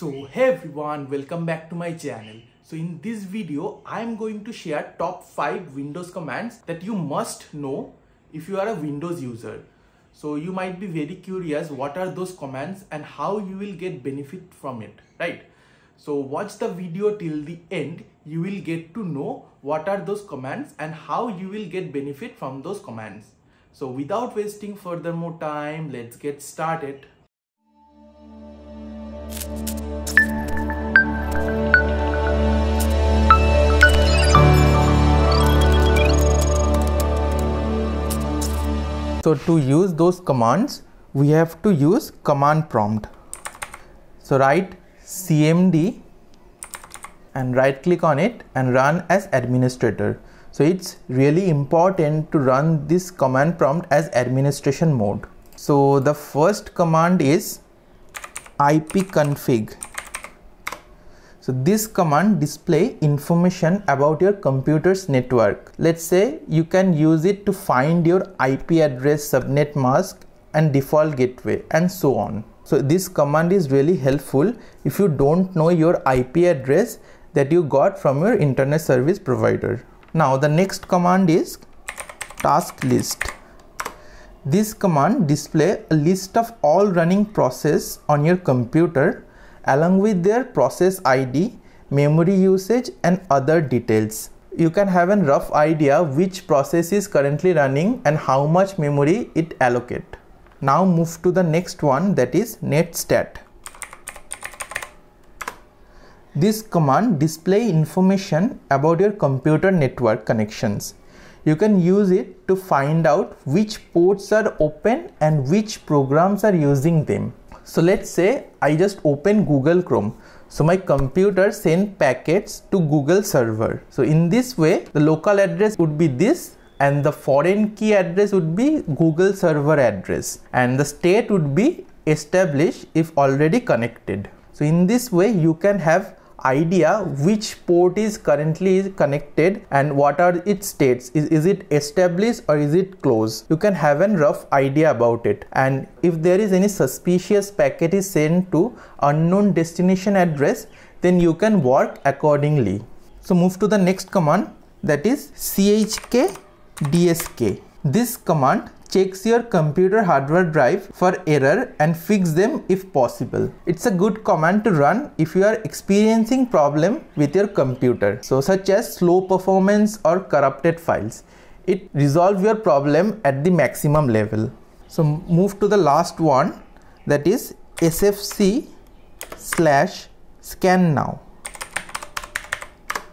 So hey everyone, welcome back to my channel. So in this video I am going to share top 5 Windows commands that you must know if you are a Windows user. So you might be very curious what are those commands and how you will get benefit from it, right? So watch the video till the end. You will get to know what are those commands and how you will get benefit from those commands. So without wasting further more time, let's get started. So to use those commands, we have to use command prompt. So write cmd and right click on it and run as administrator. So it's really important to run this command prompt as administration mode. So the first command is ipconfig. So this command displays information about your computer's network. Let's say you can use it to find your IP address, subnet mask and default gateway and so on. So this command is really helpful if you don't know your IP address that you got from your internet service provider. Now the next command is task list. This command displays a list of all running processes on your computer along with their process ID, memory usage and other details. You can have a rough idea which process is currently running and how much memory it allocates. Now move to the next one, that is netstat. This command displays information about your computer network connections. You can use it to find out which ports are open and which programs are using them. So let's say I just open Google Chrome. So my computer sends packets to Google server. So in this way, the local address would be this and the foreign key address would be Google server address and the state would be established if already connected. So in this way, you can have idea which port is currently connected and what are its states. Is it established or is it closed? You can have a rough idea about it, and if there is any suspicious packet is sent to unknown destination address, then you can work accordingly. So move to the next command, that is chkdsk. This command checks your computer hardware drive for error and fix them if possible. It's a good command to run if you are experiencing problem with your computer, so such as slow performance or corrupted files. It resolves your problem at the maximum level. So move to the last one, that is SFC/scan now.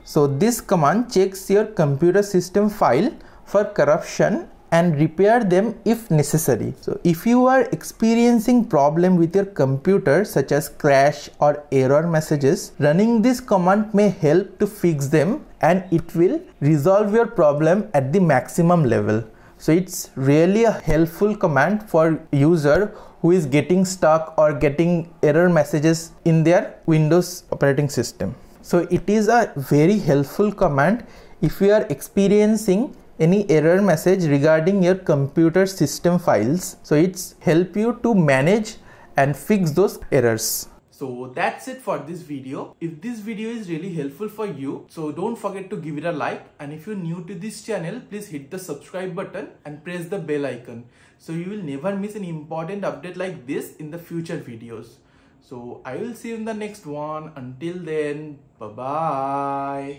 So this command checks your computer system file for corruption and repair them if necessary. So if you are experiencing problem with your computer such as crash or error messages, running this command may help to fix them and it will resolve your problem at the maximum level. So it's really a helpful command for user who is getting stuck or getting error messages in their Windows operating system. So it is a very helpful command if you are experiencing any error message regarding your computer system files. So it's help you to manage and fix those errors. So that's it for this video. If this video is really helpful for you, so don't forget to give it a like, and if you're new to this channel, please hit the subscribe button and press the bell icon so you will never miss an important update like this in the future videos. So I will see you in the next one. Until then, bye bye.